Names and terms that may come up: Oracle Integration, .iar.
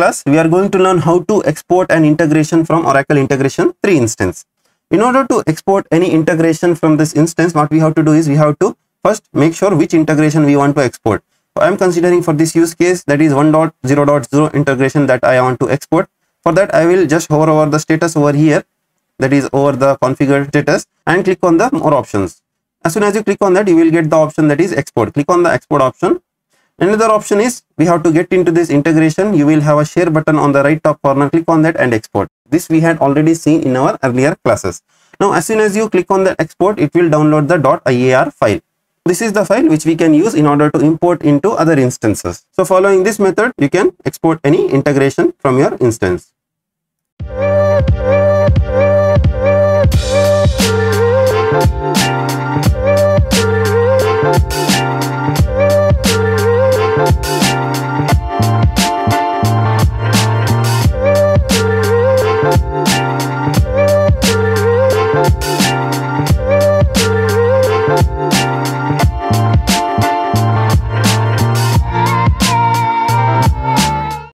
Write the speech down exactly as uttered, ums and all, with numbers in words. class, we are going to learn how to export an integration from Oracle Integration three instance. In order to export any integration from this instance, what we have to do is we have to first make sure which integration we want to export. So I am considering for this use case, that is one point zero point zero integration that I want to export. For that, I will just hover over the status over here, that is over the configured status, and click on the more options. As soon as you click on that, you will get the option that is export. Click on the export option. Another option is, we have to get into this integration, you will have a share button on the right top corner, click on that and export. This we had already seen in our earlier classes. Now as soon as you click on the export, it will download the .iar file. This is the file which we can use in order to import into other instances. So following this method, you can export any integration from your instance.